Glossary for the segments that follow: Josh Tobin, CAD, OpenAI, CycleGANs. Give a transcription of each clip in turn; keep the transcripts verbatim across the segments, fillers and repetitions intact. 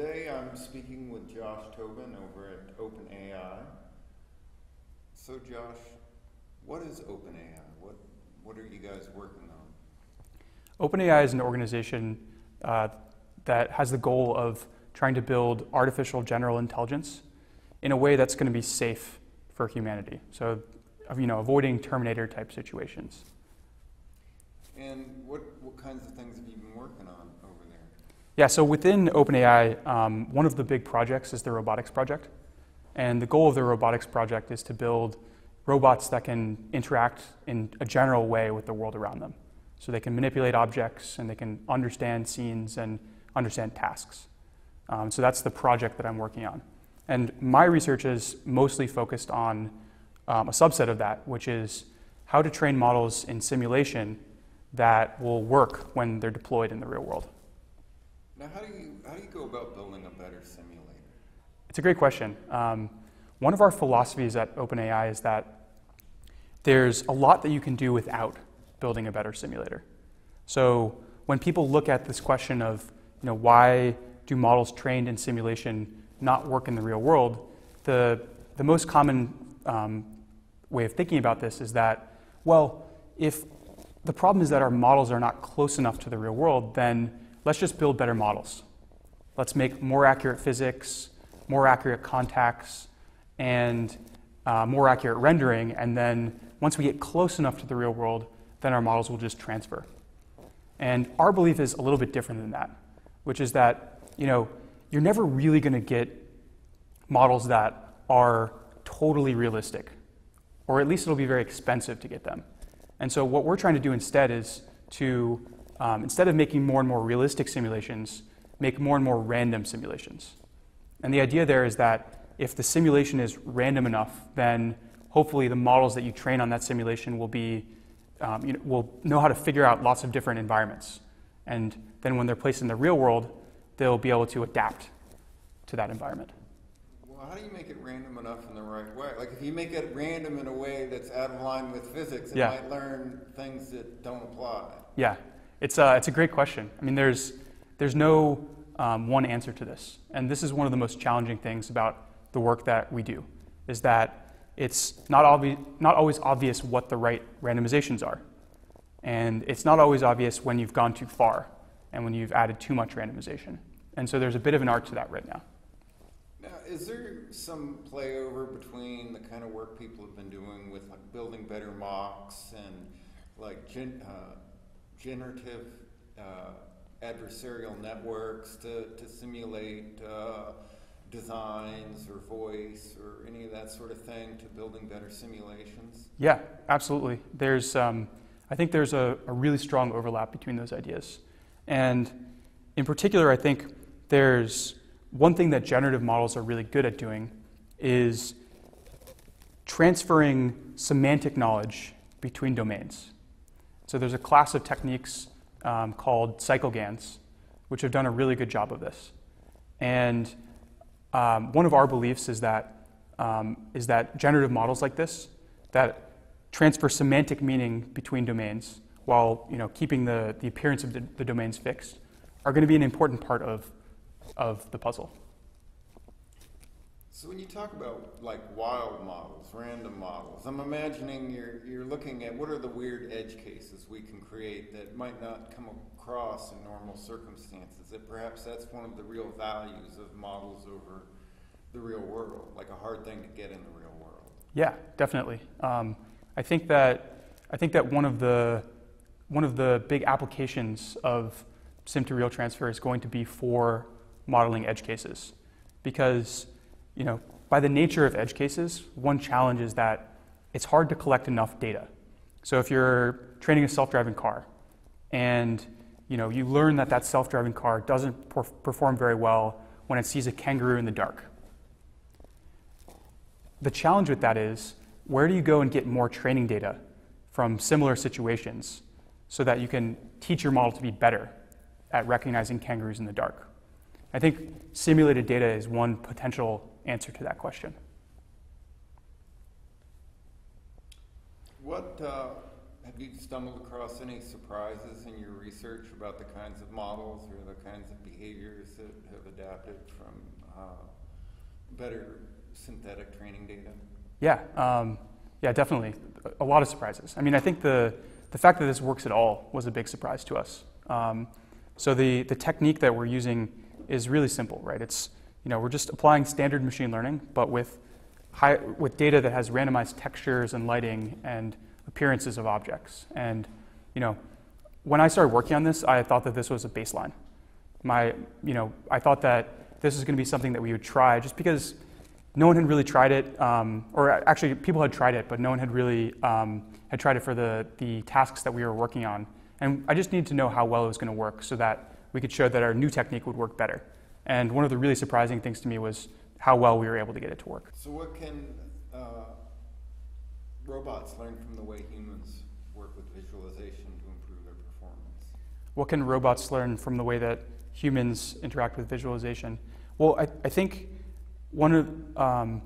Today I'm speaking with Josh Tobin over at OpenAI. So Josh, what is OpenAI? What, what are you guys working on? OpenAI is an organization uh, that has the goal of trying to build artificial general intelligence in a way that's going to be safe for humanity. So, you know, avoiding Terminator type situations. And what, what kinds of things have you been working on over there? Yeah, so within OpenAI, um, one of the big projects is the robotics project. And the goal of the robotics project is to build robots that can interact in a general way with the world around them. So they can manipulate objects and they can understand scenes and understand tasks. Um, so that's the project that I'm working on. And my research is mostly focused on um, a subset of that, which is how to train models in simulation that will work when they're deployed in the real world. Now, how do you, how do you go about building a better simulator? It's a great question. Um, one of our philosophies at OpenAI is that there's a lot that you can do without building a better simulator. So when people look at this question of, you know, why do models trained in simulation not work in the real world, the, the most common um, way of thinking about this is that, well, if the problem is that our models are not close enough to the real world, then let's just build better models. Let's make more accurate physics, more accurate contacts, and uh, more accurate rendering, and then once we get close enough to the real world, then our models will just transfer. And our belief is a little bit different than that, which is that, you know, you're never really going to get models that are totally realistic, or at least it'll be very expensive to get them. And so what we're trying to do instead is to, um, instead of making more and more realistic simulations, make more and more random simulations. And the idea there is that if the simulation is random enough, then hopefully the models that you train on that simulation will be, um, you know, will know how to figure out lots of different environments. And then when they're placed in the real world, they'll be able to adapt to that environment. How do you make it random enough in the right way? Like, if you make it random in a way that's out of line with physics, it yeah. might learn things that don't apply. Yeah, it's a, it's a great question. I mean, there's, there's no um, one answer to this. And this is one of the most challenging things about the work that we do, is that it's not, obvi not always obvious what the right randomizations are. And it's not always obvious when you've gone too far and when you've added too much randomization. And so there's a bit of an art to that right now. Now, is there some playover between the kind of work people have been doing with, like, building better mocks and, like, gen, uh, generative uh, adversarial networks to, to simulate uh, designs or voice or any of that sort of thing to building better simulations? Yeah, absolutely. There's, um, I think there's a, a really strong overlap between those ideas. And in particular, I think there's one thing that generative models are really good at doing is transferring semantic knowledge between domains. So there's a class of techniques um, called CycleGANs, which have done a really good job of this. And um, one of our beliefs is that, um, is that generative models like this that transfer semantic meaning between domains while, you know, keeping the, the appearance of the, the domains fixed are going to be an important part of of the puzzle. So when you talk about, like, wild models, random models, I'm imagining you're, you're looking at what are the weird edge cases we can create that might not come across in normal circumstances, that perhaps that's one of the real values of models over the real world, like a hard thing to get in the real world. Yeah, definitely. Um, I think that, I think that one of the, one of the big applications of sim-to-real transfer is going to be for modeling edge cases, because, you know, by the nature of edge cases, one challenge is that it's hard to collect enough data. So if you're training a self-driving car and, you know, you learn that that self-driving car doesn't perform very well when it sees a kangaroo in the dark, the challenge with that is, where do you go and get more training data from similar situations so that you can teach your model to be better at recognizing kangaroos in the dark? I think simulated data is one potential answer to that question. What uh, have you stumbled across any surprises in your research about the kinds of models or the kinds of behaviors that have adapted from uh, better synthetic training data? Yeah, um, yeah, definitely. A lot of surprises. I mean, I think the, the fact that this works at all was a big surprise to us. Um, so the, the technique that we're using is really simple, right? It's, you know, we're just applying standard machine learning, but with, high, with data that has randomized textures and lighting and appearances of objects. And, you know, when I started working on this, I thought that this was a baseline. My, you know, I thought that this was going to be something that we would try just because no one had really tried it, um, or actually people had tried it, but no one had really um, had tried it for the, the tasks that we were working on. And I just needed to know how well it was going to work so that we could show that our new technique would work better. And one of the really surprising things to me was how well we were able to get it to work. So what can uh, robots learn from the way humans work with visualization to improve their performance? What can robots learn from the way that humans interact with visualization? Well, I, I think one of um,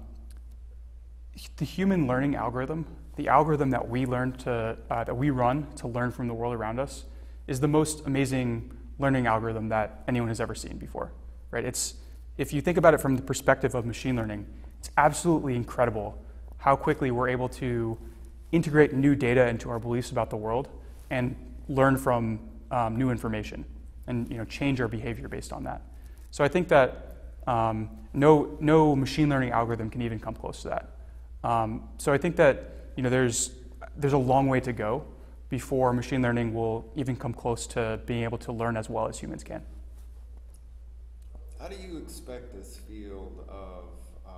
the human learning algorithm, the algorithm that we learn to uh, that we run to learn from the world around us, is the most amazing learning algorithm that anyone has ever seen before. Right? It's, if you think about it from the perspective of machine learning, it's absolutely incredible how quickly we're able to integrate new data into our beliefs about the world and learn from um, new information and, you know, change our behavior based on that. So I think that um, no, no machine learning algorithm can even come close to that. Um, so I think that, you know, there's, there's a long way to go before machine learning will even come close to being able to learn as well as humans can. How do you expect this field of uh,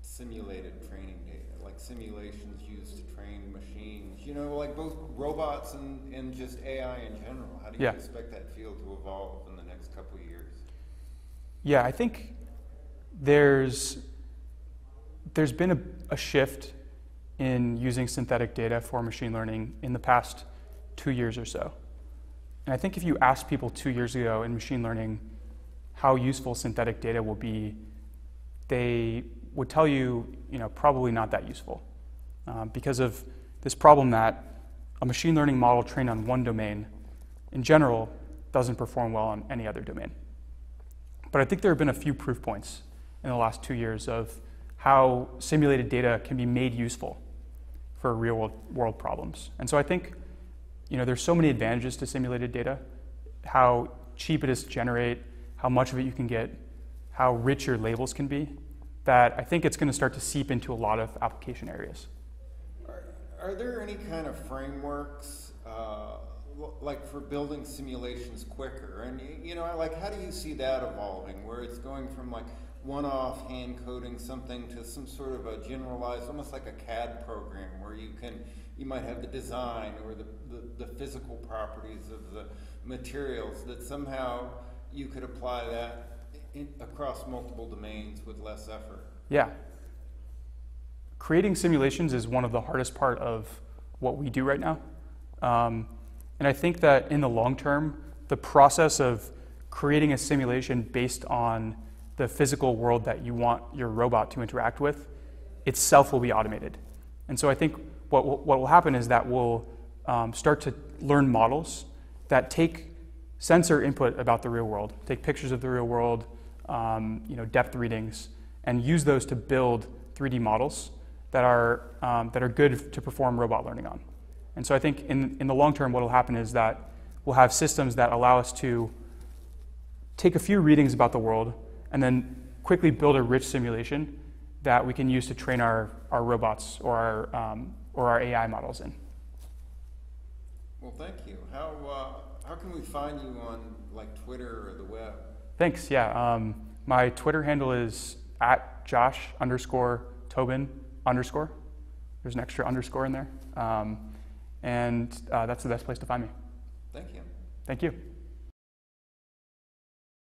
simulated training data, like simulations used to train machines, you know, like both robots and, and just A I in general, how do you yeah. expect that field to evolve in the next couple of years? Yeah, I think there's, there's been a, a shift in using synthetic data for machine learning in the past two years or so. And I think if you asked people two years ago in machine learning how useful synthetic data will be, they would tell you, you know, probably not that useful um, because of this problem that a machine learning model trained on one domain in general doesn't perform well on any other domain. But I think there have been a few proof points in the last two years of how simulated data can be made useful for real world, world problems. And so I think, you know, there's so many advantages to simulated data, how cheap it is to generate, how much of it you can get, how rich your labels can be, that I think it's going to start to seep into a lot of application areas. Are, are there any kind of frameworks, uh, like for building simulations quicker? And, you know, like how do you see that evolving, where it's going from like one-off hand coding something to some sort of a generalized, almost like a C A D program where you can, you might have the design or the, the, the physical properties of the materials that somehow you could apply that in, across multiple domains with less effort. Yeah. Creating simulations is one of the hardest part of what we do right now. Um, and I think that in the long term, the process of creating a simulation based on the physical world that you want your robot to interact with itself will be automated. And so I think what will, what will happen is that we'll um, start to learn models that take sensor input about the real world, take pictures of the real world, um, you know, depth readings, and use those to build three D models that are, um, that are good to perform robot learning on. And so I think in, in the long term, what will happen is that we'll have systems that allow us to take a few readings about the world and then quickly build a rich simulation that we can use to train our, our robots or our, um, or our A I models in. Well, thank you. How, uh... How can we find you on like Twitter or the web? Thanks, yeah. Um, my Twitter handle is at Josh underscore Tobin underscore. There's an extra underscore in there. Um, and uh, that's the best place to find me. Thank you. Thank you.